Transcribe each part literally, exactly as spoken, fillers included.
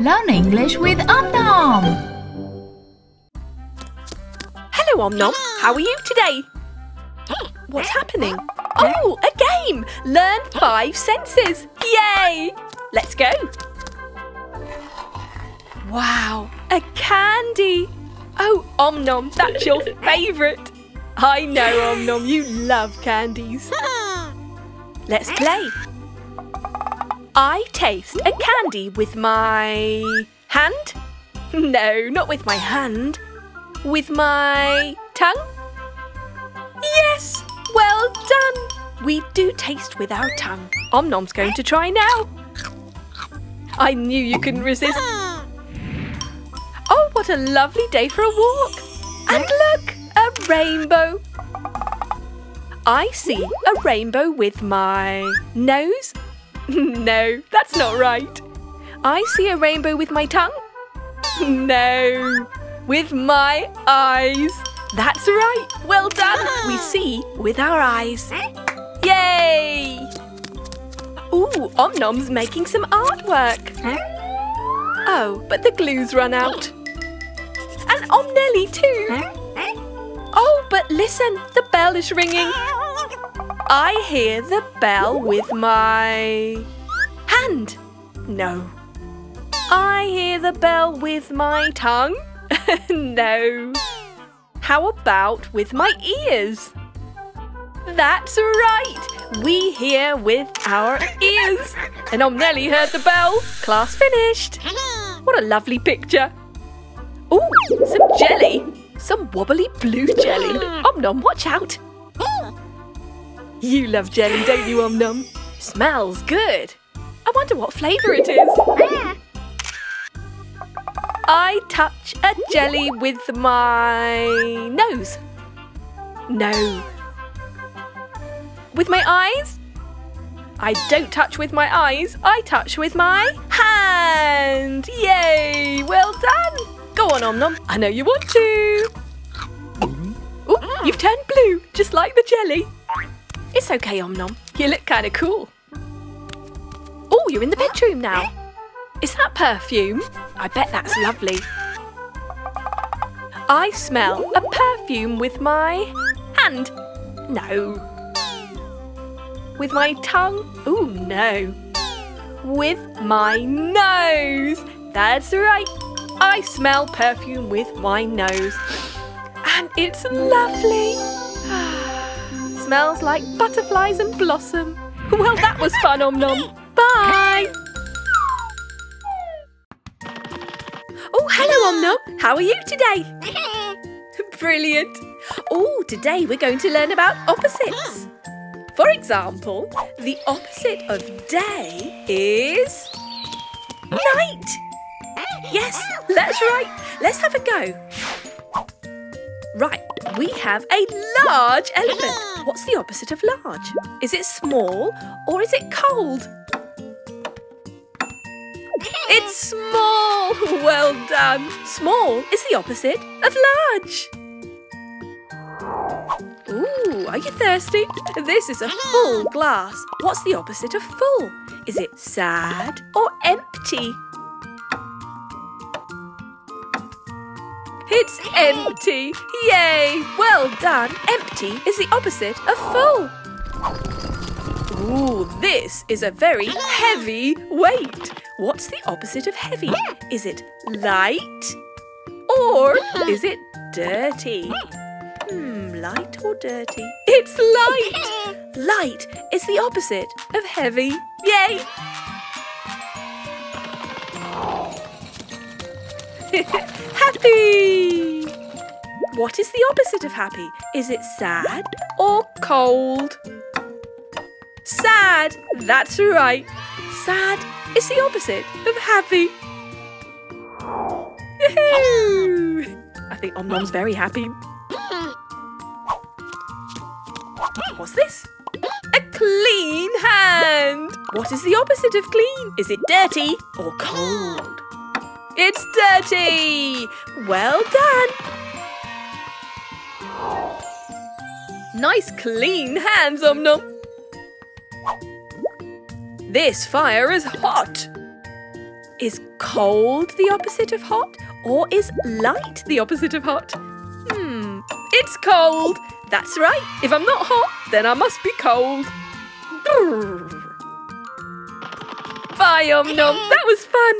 Learn English with Om Nom. Hello Om Nom, how are you today? What's happening? Oh, a game! Learn five senses! Yay! Let's go! Wow, a candy! Oh Om Nom, that's your favourite! I know Om Nom, you love candies! Let's play! I taste a candy with my hand? No, not with my hand. With my tongue? Yes, well done. We do taste with our tongue. Om Nom's going to try now. I knew you couldn't resist. Oh, what a lovely day for a walk. And look, a rainbow. I see a rainbow with my nose. No, that's not right. I see a rainbow with my tongue. No, with my eyes. That's right. Well done. We see with our eyes. Yay! Ooh, Om Nom's making some artwork. Oh, but the glue's run out. And Om Nelly too. Oh, but listen, the bell is ringing. I hear the bell with my hand. No. I hear the bell with my tongue. No. How about with my ears? That's right. We hear with our ears. And Om Nelly heard the bell. Class finished. What a lovely picture. Ooh, some jelly. Some wobbly blue jelly. Om Nom, watch out. You love jelly, don't you, Om Nom? Smells good. I wonder what flavour it is. I touch a jelly with my nose. No. With my eyes? I don't touch with my eyes. I touch with my hand. Yay! Well done. Go on, Om Nom. I know you want to. Oh, you've turned blue, just like the jelly. It's okay, Om Nom. You look kind of cool. Oh, you're in the bedroom now. Is that perfume? I bet that's lovely. I smell a perfume with my hand. No. With my tongue? Oh, no. With my nose. That's right. I smell perfume with my nose. And it's lovely. Smells like butterflies and blossom. Well, that was fun, Om Nom. Bye. Oh, hello, Om Nom. How are you today? Brilliant. Oh, today we're going to learn about opposites. For example, the opposite of day is night. Yes, that's right. Let's have a go. Right. We have a large elephant. What's the opposite of large? Is it small or is it cold? It's small. Well done. Small is the opposite of large. Ooh, are you thirsty? This is a full glass. What's the opposite of full? Is it sad or empty? It's empty! Yay! Well done! Empty is the opposite of full. Ooh, this is a very heavy weight. What's the opposite of heavy? Is it light or is it dirty? Hmm, light or dirty? It's light! Light is the opposite of heavy. Yay! Happy! What is the opposite of happy? Is it sad or cold? Sad! That's right. Sad is the opposite of happy. Yoo-hoo! I think Om Nom's very happy. What's this? A clean hand! What is the opposite of clean? Is it dirty or cold? It's dirty! Well done! Nice clean hands, Om Nom! This fire is hot! Is cold the opposite of hot? Or is light the opposite of hot? Hmm, it's cold! That's right, if I'm not hot, then I must be cold. Brrr. Bye, Om Nom, that was fun!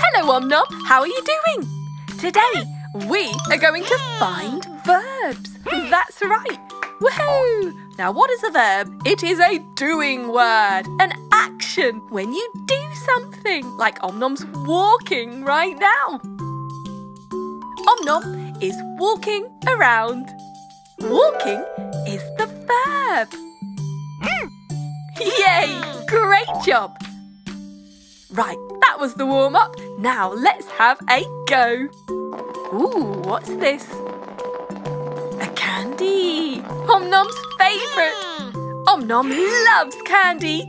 Hello, Om Nom, how are you doing? Today, we are going to find verbs. That's right. Woohoo! Now, what is a verb? It is a doing word, an action, when you do something, like Om Nom's walking right now. Om Nom is walking around. Walking is the verb. Yay! Great job! Right, that was the warm-up. Now, let's have a go. Ooh, what's this? A candy. Om Nom's favourite. Om Nom loves candy.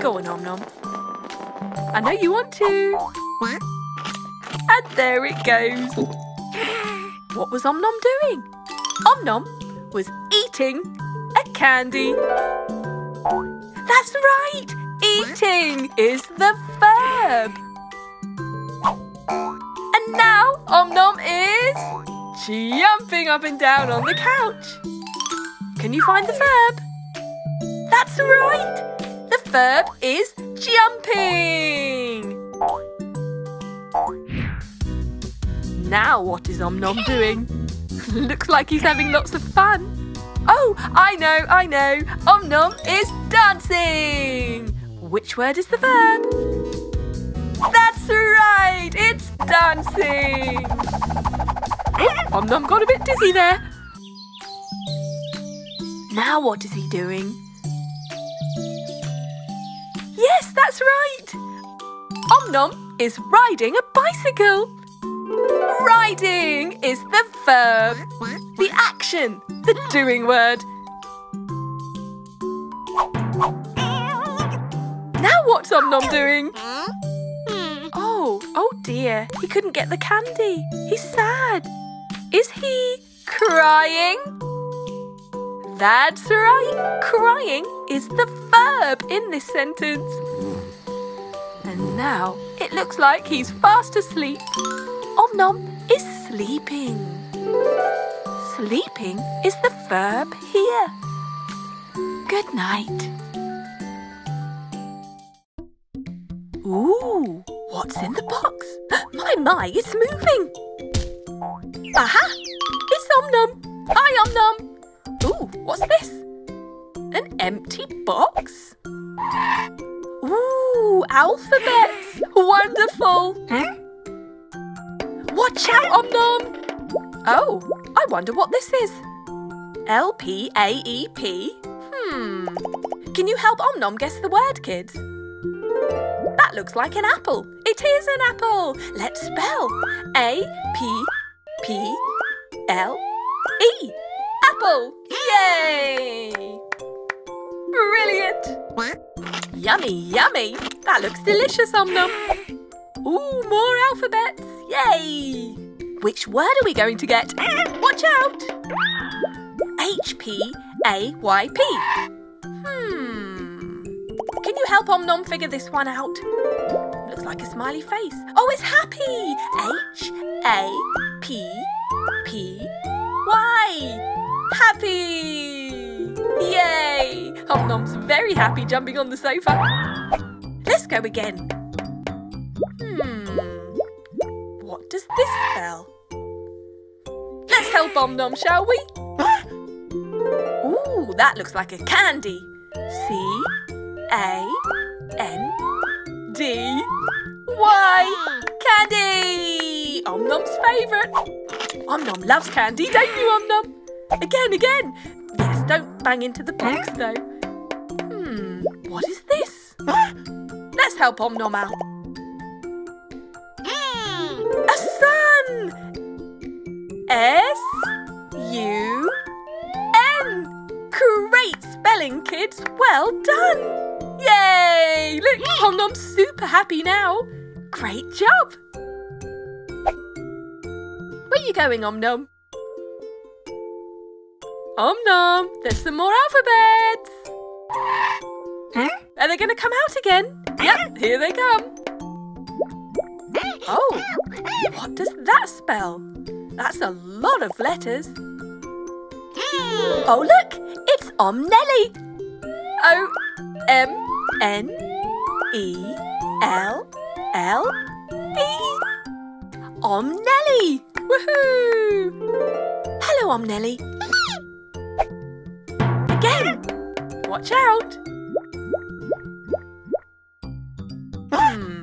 Go on, Om Nom. I know you want to. And there it goes. What was Om Nom doing? Om Nom was eating a candy. That's right. Eating is the verb. And now Om Nom is jumping up and down on the couch. Can you find the verb? That's right. The verb is jumping. Now what is Om Nom doing? Looks like he's having lots of fun. Oh, I know, I know. Om Nom is dancing. Which word is the verb? That's right, it's dancing. Om Nom got a bit dizzy there. Now what is he doing? Yes, that's right. Om Nom is riding a bicycle. Riding is the verb, the action, the doing word. What's Om Nom doing? Oh, oh dear. He couldn't get the candy. He's sad. Is he crying? That's right. Crying is the verb in this sentence. And now it looks like he's fast asleep. Om Nom is sleeping. Sleeping is the verb here. Good night. Ooh, what's in the box? My, my, it's moving. Aha, it's Om Nom. Hi, Om Nom. Ooh, what's this? An empty box? Ooh, alphabets. Wonderful. Watch out, Om Nom. Oh, I wonder what this is. L P A E P. Hmm. Can you help Om Nom guess the word, kids? That looks like an apple. It is an apple. Let's spell A P P L E. Apple. Yay! Brilliant. Yummy, yummy. That looks delicious, Om Nom. Ooh, more alphabets. Yay! Which word are we going to get? Watch out. H P A Y P. Can you help Om Nom figure this one out? Looks like a smiley face. Oh, it's happy! H A P P Y. Happy! Yay! Om Nom's very happy jumping on the sofa. Let's go again. Hmm. What does this spell? Let's help Om Nom, shall we? Ooh, that looks like a candy. See? A N D Y. Candy! Om Nom's favourite. Om Nom loves candy, don't you, Om Nom? Again, again. Yes, don't bang into the box, though. Hmm, what is this? Let's help Om Nom out. A sun! S U N. Great spelling, kids. Well done. Yay! Look, Om Nom's super happy now. Great job! Where are you going, Om Nom? Om Nom, there's some more alphabets. Huh? Are they going to come out again? Yep, here they come. Oh, what does that spell? That's a lot of letters. Oh, look, it's Om Nelly. O M N E L L E. Om Nelly. Woohoo! Hello, Om Nelly. Again. Watch out. Hmm.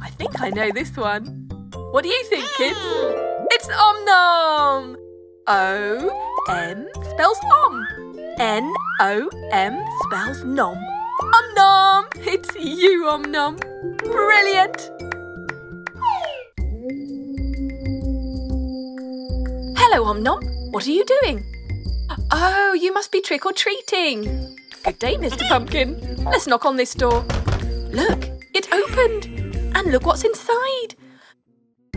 I think I know this one. What do you think, kids? It's Om Nom. O M spells om. N O M spells nom. Om Nom. It's you, Om Nom. Brilliant. Hello, Om Nom. What are you doing? Oh, you must be trick-or-treating. Good day, Mister Pumpkin. Let's knock on this door. Look, it opened. And look what's inside.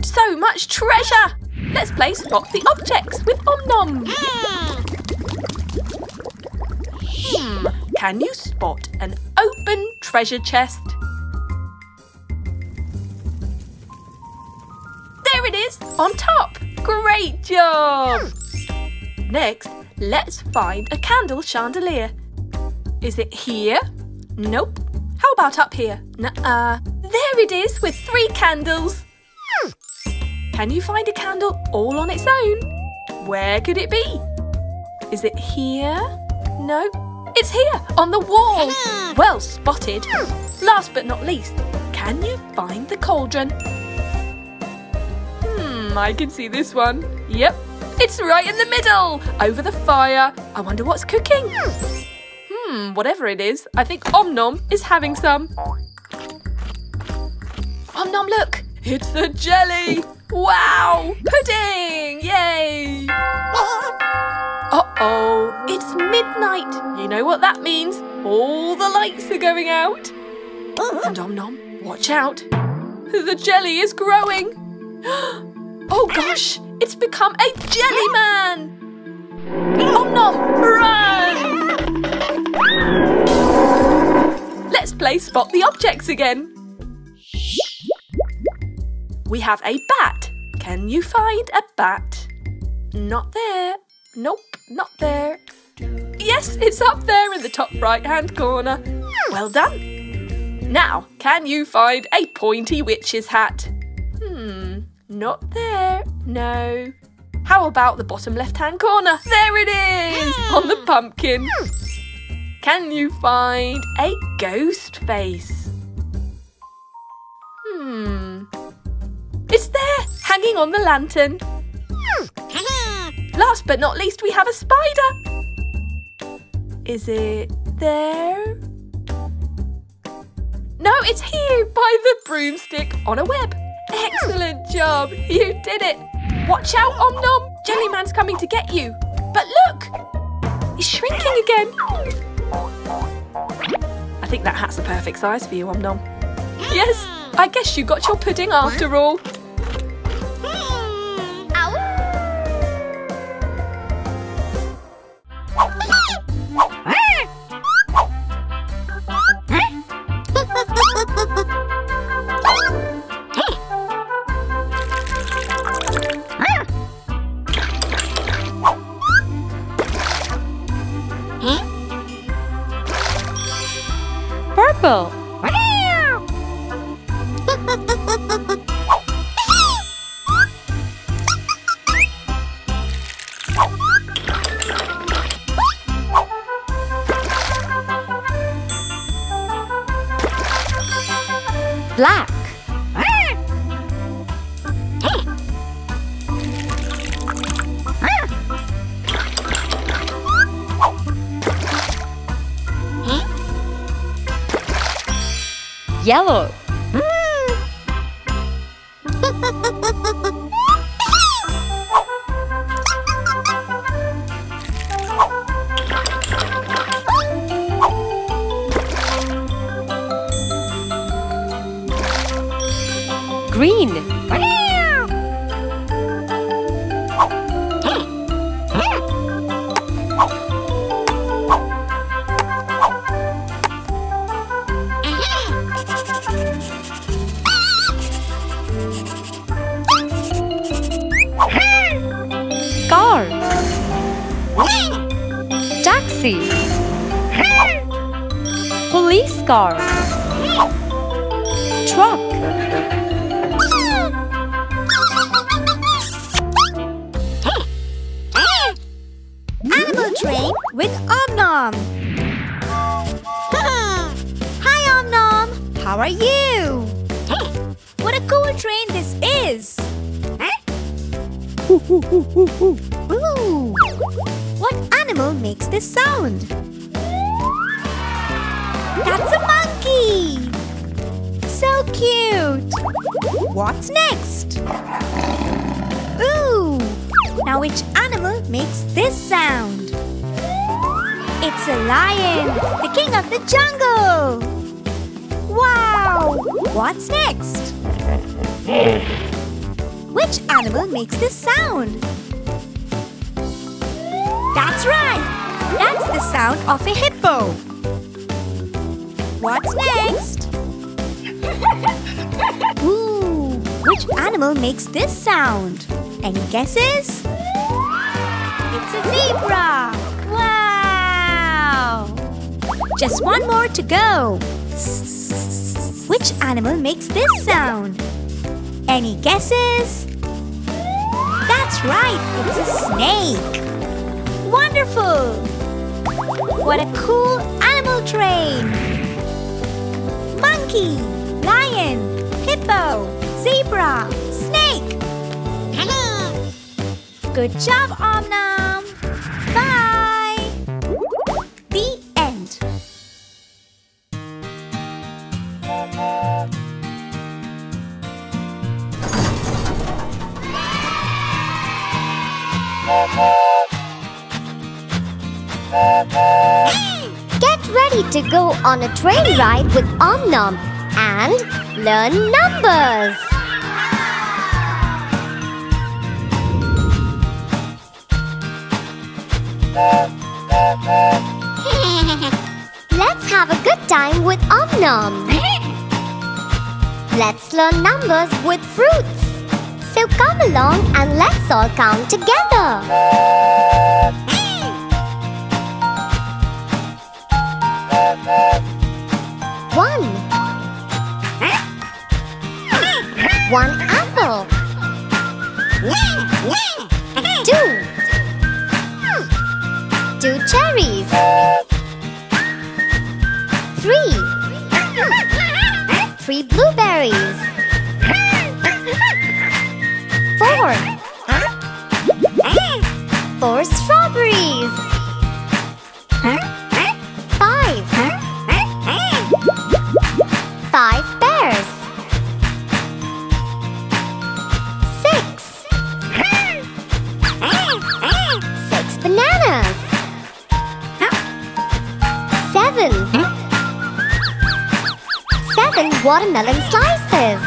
So much treasure. Let's play Spot the Objects with Om Nom. Hmm. Can you spot an open treasure chest? There it is, on top. Great job! Next, let's find a candle chandelier. Is it here? Nope. How about up here? Nuh-uh. There it is with three candles. Can you find a candle all on its own? Where could it be? Is it here? No. It's here, on the wall. Well spotted. Last but not least, can you find the cauldron? I can see this one. Yep, it's right in the middle, over the fire. I wonder what's cooking. Hmm, whatever it is, I think Om Nom is having some. Om Nom, look, it's the jelly. Wow, pudding, yay. Uh-oh, it's midnight. You know what that means? All the lights are going out. And Om Nom, watch out. The jelly is growing. Oh gosh, it's become a jelly man! Om Nom, run! Let's play Spot the Objects again. We have a bat. Can you find a bat? Not there. Nope, not there. Yes, it's up there in the top right-hand corner. Well done. Now, can you find a pointy witch's hat? Hmm... Not there, no. How about the bottom left-hand corner? There it is, on the pumpkin. Can you find a ghost face? Hmm. It's there, hanging on the lantern. Last but not least, we have a spider. Is it there? No, it's here, by the broomstick on a web. Excellent job! You did it! Watch out, Om Nom! Jellyman's coming to get you! But look! He's shrinking again! I think that hat's the perfect size for you, Om Nom. Yes! I guess you got your pudding after all! Purple. Black. Yellow. Green. Car, taxi, police car, truck, animal train with Om Nom. Hi Om Nom, how are you? What a cool train this is! Ooh, ooh, ooh, ooh, ooh. Ooh. What animal makes this sound? That's a monkey! So cute! What's next? Ooh! Now which animal makes this sound? It's a lion, the king of the jungle! Wow! What's next? Which animal makes this sound? That's right! That's the sound of a hippo! What's next? Ooh! Which animal makes this sound? Any guesses? It's a zebra! Wow! Just one more to go! Which animal makes this sound? Any guesses? That's right, it's a snake! Wonderful! What a cool animal train! Monkey, lion, hippo, zebra, snake! Good job, Om Nom! Bye! The end! Get ready to go on a train ride with Om Nom and learn numbers. Let's have a good time with Om Nom. Let's learn numbers with fruits. So come along and let's all count together. One. One apple. Two. Two cherries. Three. Three blueberries. Four. Four strawberries. Five. Five pears. Six. Six bananas. Seven. Seven watermelon slices.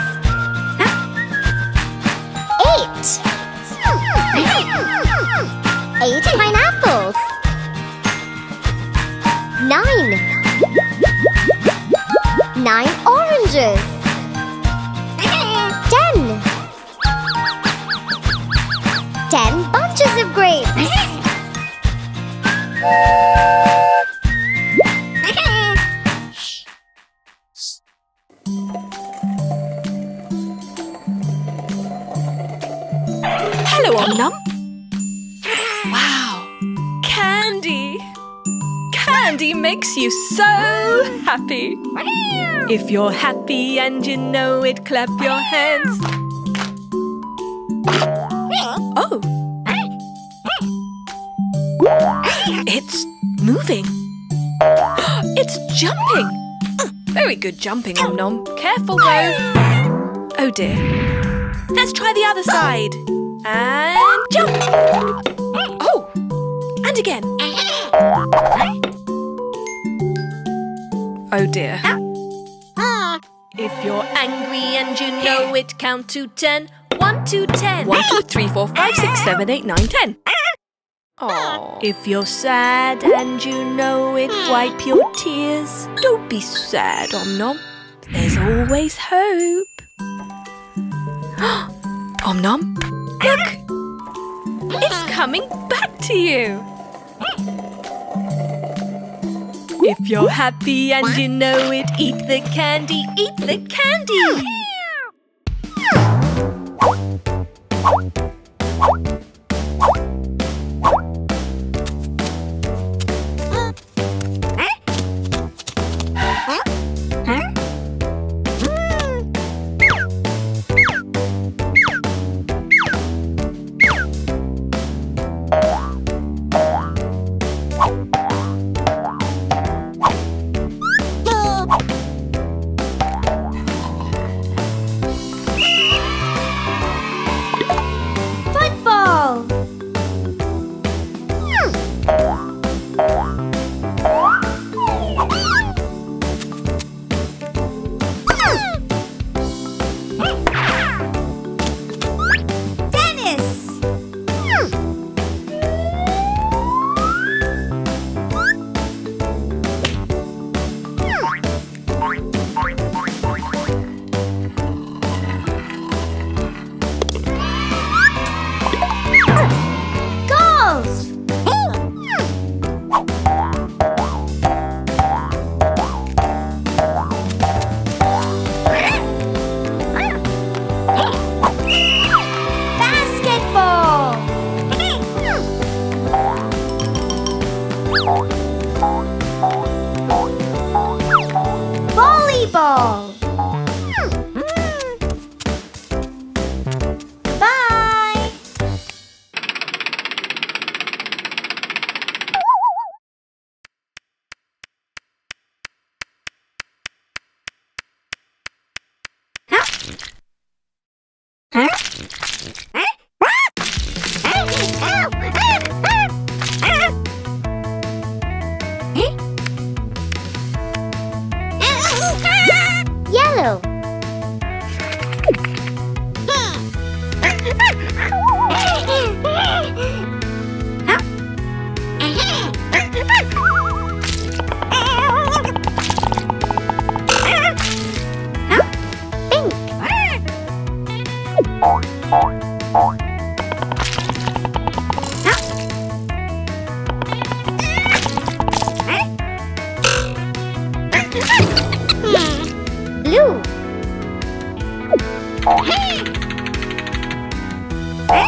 Eight pineapples. Nine. Nine oranges. Ten. Ten bunches of grapes. Hello, Om Nom. Candy makes you so happy. If you're happy and you know it, clap your hands. Oh! It's moving. It's jumping. Very good jumping, Om Nom. Careful though. Oh dear. Let's try the other side. And jump. Oh! And again. Oh dear. If you're angry and you know it, count to ten. One, two, ten. One, two, three, four, five, six, seven, eight, nine, ten. Aww. If you're sad and you know it, wipe your tears. Don't be sad, Om Nom. There's always hope. Om Nom, look! It's coming back to you. If you're happy and you know it, eat the candy, eat the candy. Volleyball. Bye. Huh? Blue. Hey. Hey.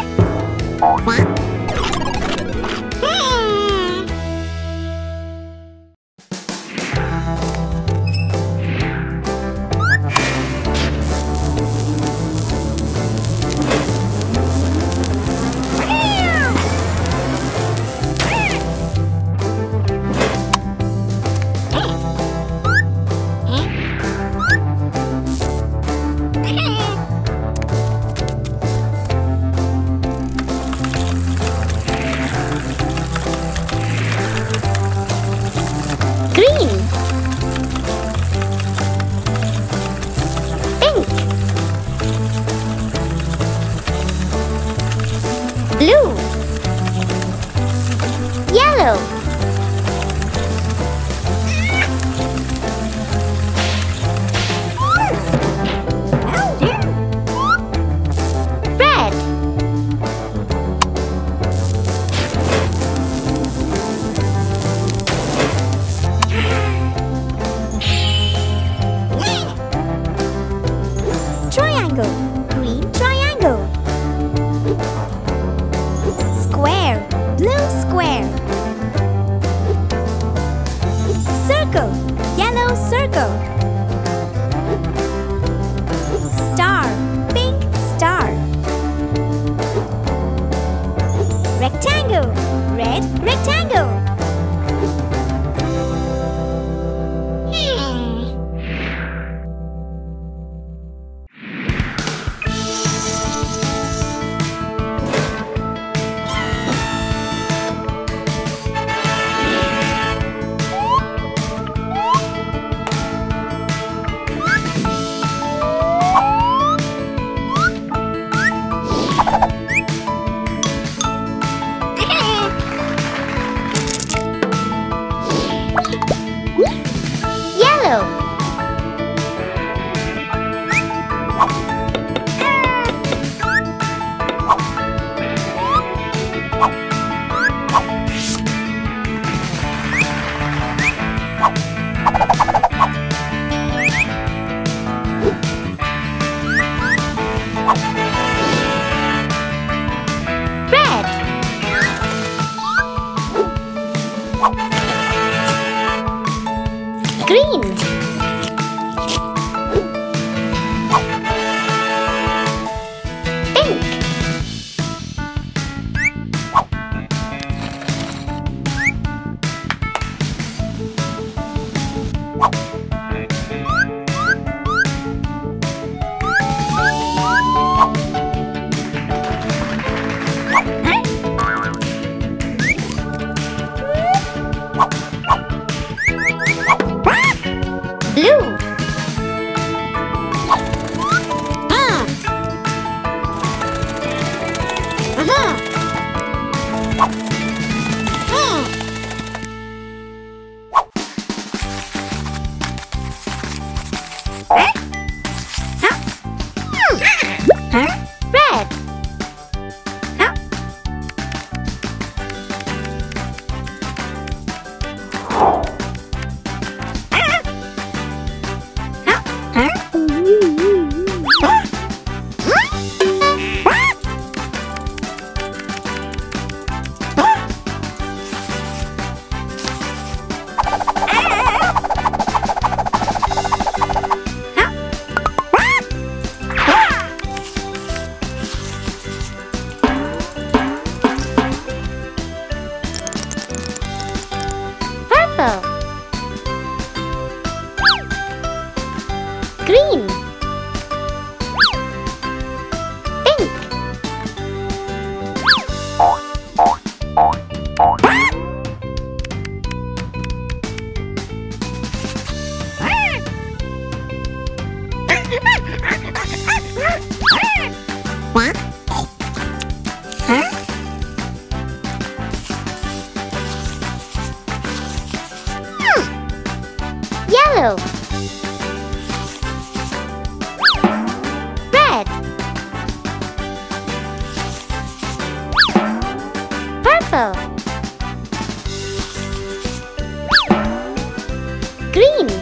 Blue, yellow, red, triangle, green triangle. Blue square, circle, yellow circle, star, pink star, rectangle, red rectangle. go! Green.